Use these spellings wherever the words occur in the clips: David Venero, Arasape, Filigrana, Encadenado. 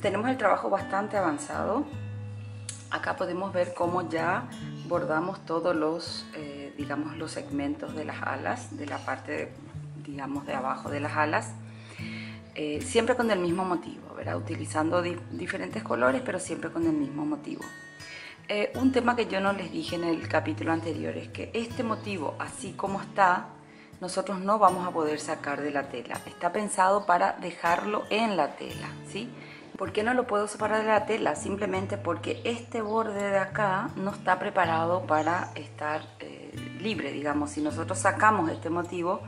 tenemos el trabajo bastante avanzado. Acá podemos ver cómo ya bordamos todos los, digamos, los segmentos de las alas, de la parte, digamos, de abajo de las alas. Siempre con el mismo motivo, ¿verdad? Utilizando diferentes colores, pero siempre con el mismo motivo. Un tema que yo no les dije en el capítulo anterior es que este motivo, así como está, nosotros no vamos a poder sacar de la tela. Está pensado para dejarlo en la tela, ¿sí? ¿Por qué no lo puedo separar de la tela? Simplemente porque este borde de acá no está preparado para estar libre, digamos. Si nosotros sacamos este motivo,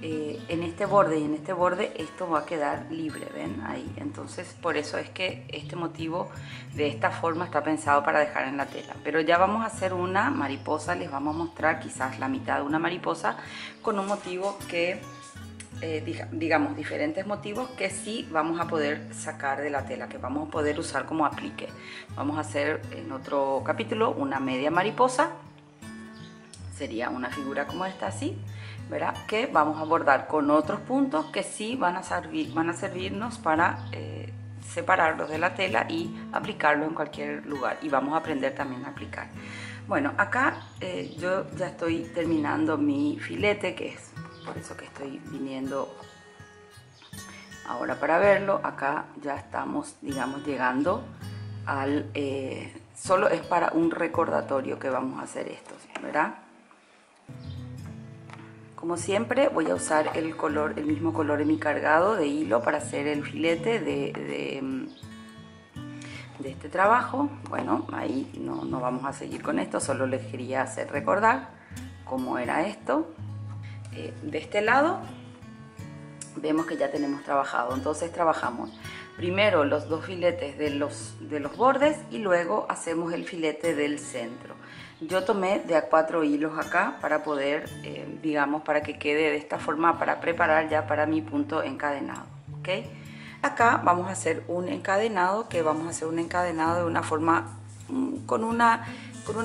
en este borde y en este borde, esto va a quedar libre, ¿ven? Ahí. Entonces, por eso es que este motivo de esta forma está pensado para dejar en la tela. Pero ya vamos a hacer una mariposa, les vamos a mostrar quizás la mitad de una mariposa con un motivo que, digamos, diferentes motivos que sí vamos a poder sacar de la tela, que vamos a poder usar como aplique. Vamos a hacer en otro capítulo una media mariposa. Sería una figura como esta, así, ¿verdad? Que vamos a bordar con otros puntos que sí van a servirnos para separarlos de la tela y aplicarlo en cualquier lugar. Y vamos a aprender también a aplicar. Bueno, acá yo ya estoy terminando mi filete, que es por eso que estoy viniendo ahora para verlo. Acá ya estamos, digamos, llegando al... solo es para un recordatorio que vamos a hacer esto, ¿verdad? Como siempre voy a usar el color, el mismo color en mi cargado de hilo para hacer el filete de este trabajo. Bueno, ahí no vamos a seguir con esto, solo les quería hacer recordar cómo era esto. De este lado vemos que ya tenemos trabajado, entonces trabajamos primero los dos filetes de los bordes y luego hacemos el filete del centro. Yo tomé de a 4 hilos acá para poder, digamos, para que quede de esta forma, para preparar ya para mi punto encadenado, ¿ok? Acá vamos a hacer un encadenado, que vamos a hacer un encadenado de una forma, con una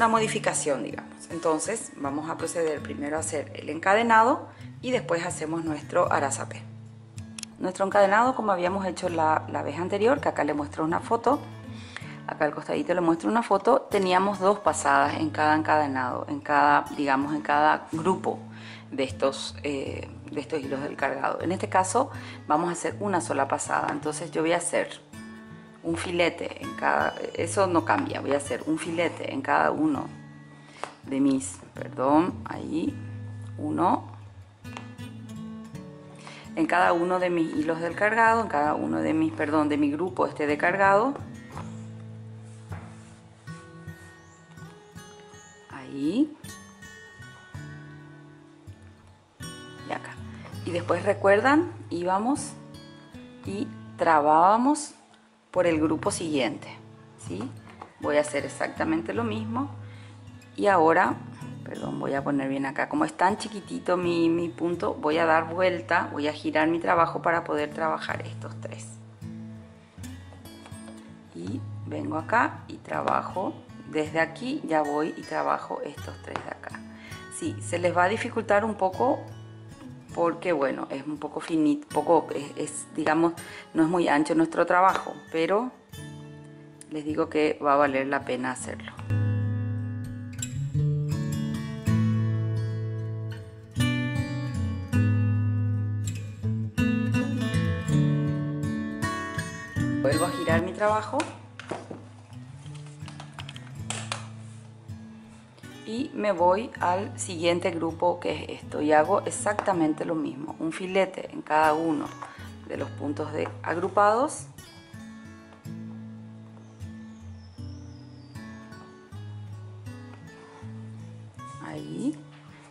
modificación, digamos. Entonces vamos a proceder primero a hacer el encadenado y después hacemos nuestro arasape. Nuestro encadenado, como habíamos hecho la vez anterior, que acá le muestro una foto, acá al costadito le muestro una foto, teníamos 2 pasadas en cada encadenado, en cada, digamos, en cada grupo de estos hilos del cargado. En este caso vamos a hacer una sola pasada, entonces yo voy a hacer un filete en cada, eso no cambia, voy a hacer un filete en cada uno de mis, perdón, ahí, uno, en cada uno de mis hilos del cargado, en cada uno de mis, perdón, de mi grupo este de cargado. Ahí. Y acá. Y después recuerdan, íbamos y trabábamos por el grupo siguiente, ¿sí? Voy a hacer exactamente lo mismo. Y ahora, perdón, voy a poner bien acá, como es tan chiquitito mi punto, voy a dar vuelta, voy a girar mi trabajo para poder trabajar estos 3. Y vengo acá y trabajo, desde aquí ya voy y trabajo estos 3 de acá. Sí, se les va a dificultar un poco porque, bueno, es un poco finito, poco, es, digamos, no es muy ancho nuestro trabajo, pero les digo que va a valer la pena hacerlo. Vuelvo a girar mi trabajo y me voy al siguiente grupo, que es esto, y hago exactamente lo mismo, un filete en cada uno de los puntos agrupados. Ahí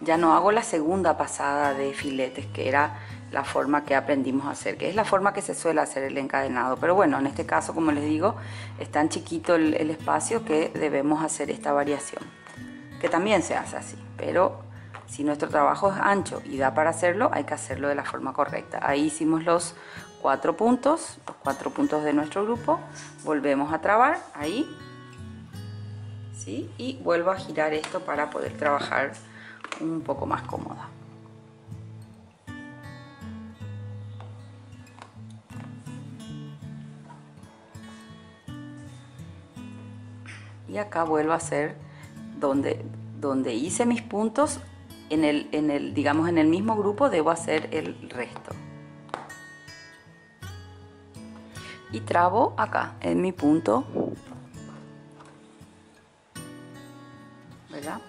ya no hago la segunda pasada de filetes, que era la forma que aprendimos a hacer, que es la forma que se suele hacer el encadenado, pero bueno, en este caso, como les digo, es tan chiquito el espacio que debemos hacer esta variación, que también se hace así, pero si nuestro trabajo es ancho y da para hacerlo, hay que hacerlo de la forma correcta. Ahí hicimos los 4 puntos, los 4 puntos de nuestro grupo, volvemos a trabar ahí, ¿sí? Y vuelvo a girar esto para poder trabajar un poco más cómoda. y acá vuelvo a hacer donde hice mis puntos, digamos en el mismo grupo debo hacer el resto. Y trabo acá en mi punto, ¿verdad?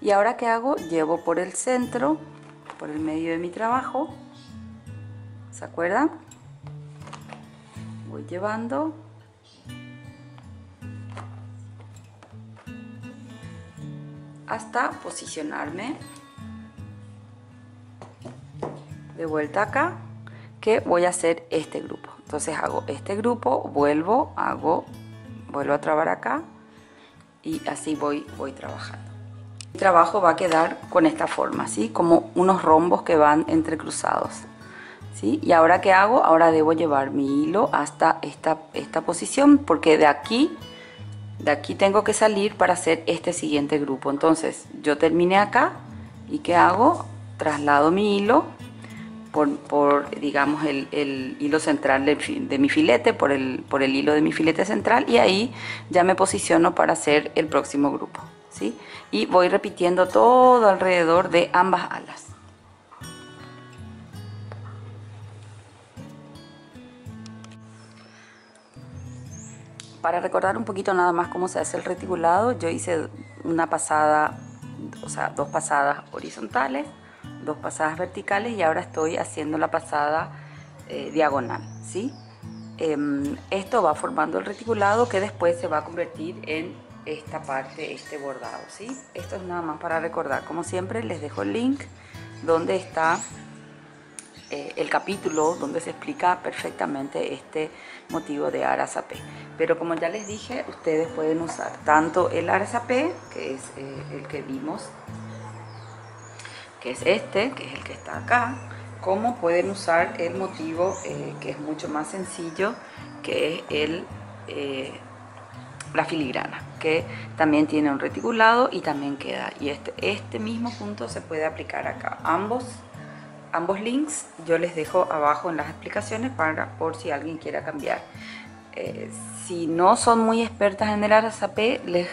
Y ahora, ¿qué hago? Llevo por el centro, por el medio de mi trabajo, ¿se acuerdan? Voy llevando hasta posicionarme de vuelta acá, que voy a hacer este grupo. Entonces hago este grupo, vuelvo a trabar acá y así voy trabajando. El trabajo va a quedar con esta forma, ¿sí? Como unos rombos que van entrecruzados, ¿sí? Y ahora, ¿qué hago? Ahora debo llevar mi hilo hasta esta posición, porque de aquí tengo que salir para hacer este siguiente grupo. Entonces yo terminé acá y ¿qué hago? Traslado mi hilo por digamos el hilo central de mi filete, por el hilo de mi filete central, y ahí ya me posiciono para hacer el próximo grupo, ¿sí? Y voy repitiendo todo alrededor de ambas alas. Para recordar un poquito nada más cómo se hace el reticulado, yo hice una pasada, o sea, dos pasadas horizontales, dos pasadas verticales, y ahora estoy haciendo la pasada diagonal, ¿sí? Esto va formando el reticulado que después se va a convertir en esta parte, este bordado, ¿sí? Esto es nada más para recordar. Como siempre, les dejo el link donde está el capítulo donde se explica perfectamente este motivo de Arasape. Pero como ya les dije, ustedes pueden usar tanto el Arasape, que es el que vimos, que es este, que es el que está acá, como pueden usar el motivo que es mucho más sencillo, que es la filigrana, que también tiene un reticulado y también queda, y este mismo punto se puede aplicar acá. Ambos links yo les dejo abajo en las explicaciones por si alguien quiera cambiar. Si no son muy expertas en el Arasape, les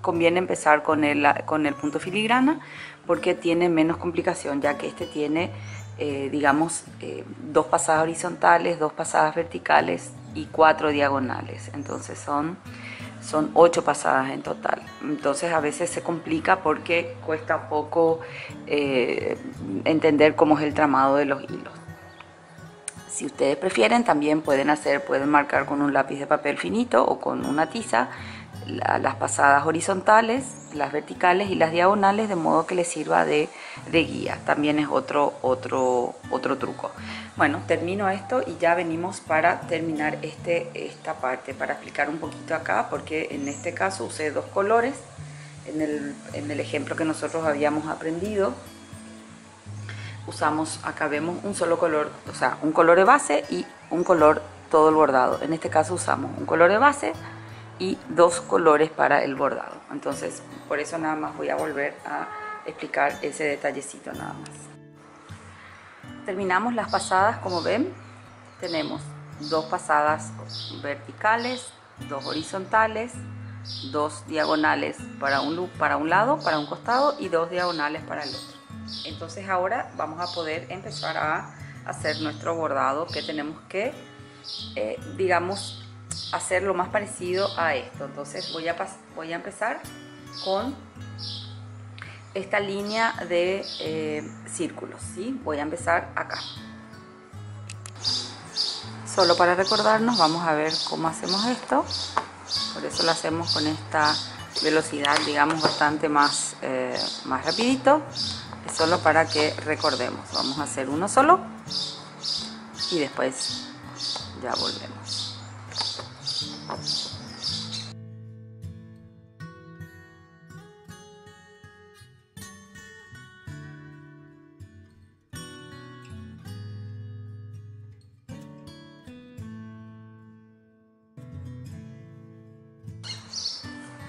conviene empezar con el punto filigrana, porque tiene menos complicación, ya que este tiene digamos dos pasadas horizontales, dos pasadas verticales y 4 diagonales. Entonces son 8 pasadas en total. Entonces a veces se complica porque cuesta un poco entender cómo es el tramado de los hilos. Si ustedes prefieren, también pueden marcar con un lápiz de papel finito o con una tiza las pasadas horizontales, las verticales y las diagonales, de modo que les sirva de guía. También es otro truco. Bueno, termino esto y ya venimos para terminar esta parte, para explicar un poquito acá, porque en este caso usé dos colores en el ejemplo que nosotros habíamos aprendido. Usamos, acá vemos un solo color, o sea, un color de base y un color todo el bordado. En este caso usamos un color de base y dos colores para el bordado. Entonces, por eso nada más voy a volver a explicar ese detallecito nada más. Terminamos las pasadas, como ven, tenemos dos pasadas verticales, dos horizontales, dos diagonales para un lado, para un costado, y dos diagonales para el otro. Entonces ahora vamos a poder empezar a hacer nuestro bordado, que tenemos que, digamos, hacer lo más parecido a esto. Entonces voy a empezar con esta línea de círculos, ¿sí? Voy a empezar acá. Solo para recordarnos, vamos a ver cómo hacemos esto. Por eso lo hacemos con esta velocidad, digamos, bastante más rapidito. Es solo para que recordemos. Vamos a hacer uno solo y después ya volvemos.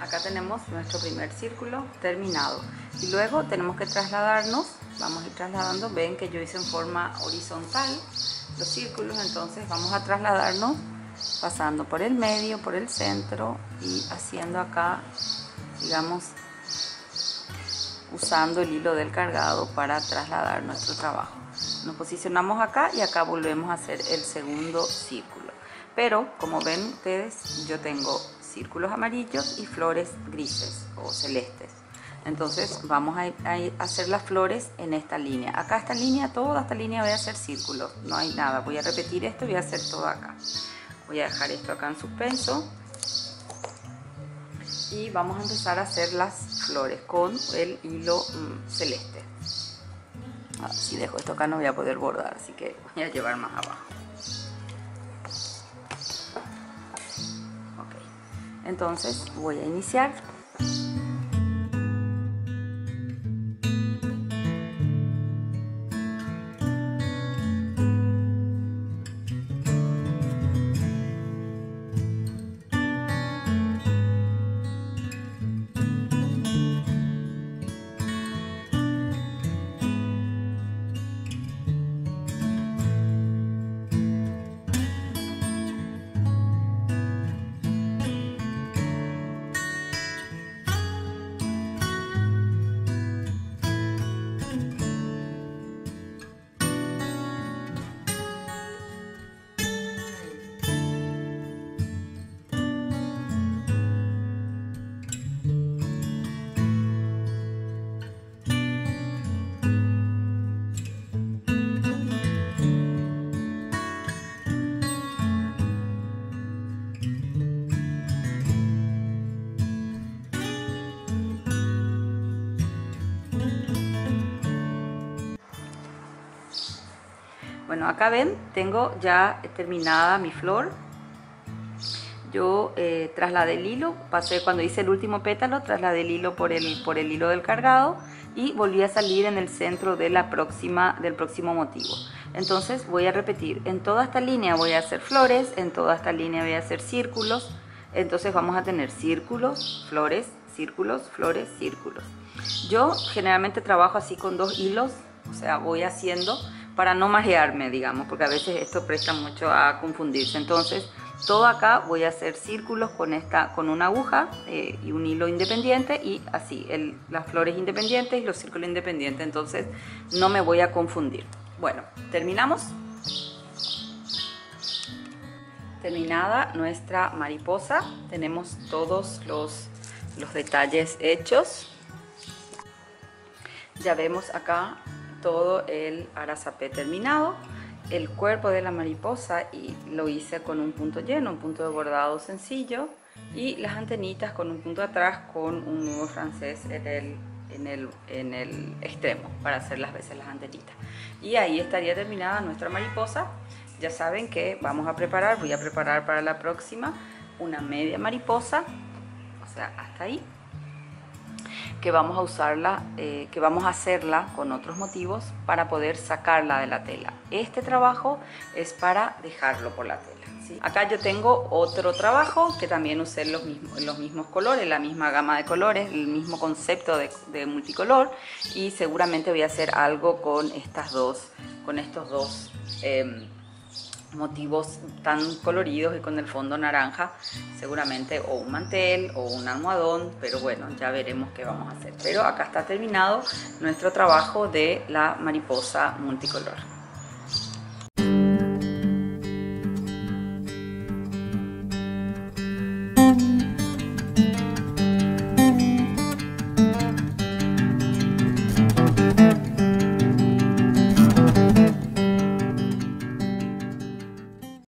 Acá tenemos nuestro primer círculo terminado, y luego tenemos que trasladarnos. Vamos a ir trasladando. Ven que yo hice en forma horizontal los círculos, entonces vamos a trasladarnos pasando por el medio, por el centro y haciendo acá, digamos, usando el hilo del cargado para trasladar nuestro trabajo. Nos posicionamos acá y acá volvemos a hacer el segundo círculo. Pero como ven ustedes, yo tengo círculos amarillos y flores grises o celestes. Entonces vamos a hacer las flores en esta línea. Acá esta línea, toda esta línea voy a hacer círculos, no hay nada. Voy a repetir esto y voy a hacer todo acá. Voy a dejar esto acá en suspenso. Y vamos a empezar a hacer las flores con el hilo celeste. Ah, si dejo esto acá no voy a poder bordar, así que voy a llevar más abajo. Ok, entonces voy a iniciar. Bueno, acá ven, tengo ya terminada mi flor. Yo trasladé el hilo, pasé cuando hice el último pétalo, trasladé el hilo por el hilo del cargado y volví a salir en el centro de la próxima, del próximo motivo. Entonces voy a repetir, en toda esta línea voy a hacer flores, en toda esta línea voy a hacer círculos. Entonces vamos a tener círculos, flores, círculos, flores, círculos. Yo generalmente trabajo así con dos hilos, o sea, voy haciendo para no marearme, digamos, porque a veces esto presta mucho a confundirse. Entonces, todo acá voy a hacer círculos con una aguja y un hilo independiente y así, las flores independientes y los círculos independientes. Entonces, no me voy a confundir. Bueno, terminamos. Terminada nuestra mariposa. Tenemos todos los detalles hechos. Ya vemos acá todo el arasape terminado, el cuerpo de la mariposa, y lo hice con un punto lleno, un punto de bordado sencillo, y las antenitas con un punto atrás con un nudo francés en el extremo para hacer las veces las antenitas. Y ahí estaría terminada nuestra mariposa. Ya saben que vamos a preparar, voy a preparar para la próxima una media mariposa, o sea, hasta ahí, que vamos a usarla, que vamos a hacerla con otros motivos para poder sacarla de la tela. Este trabajo es para dejarlo por la tela, ¿sí? Acá yo tengo otro trabajo que también usé los mismos colores, la misma gama de colores, el mismo concepto de multicolor, y seguramente voy a hacer algo con estos dos motivos tan coloridos y con el fondo naranja, seguramente, o un mantel o un almohadón, pero bueno, ya veremos qué vamos a hacer. Pero acá está terminado nuestro trabajo de la mariposa multicolor.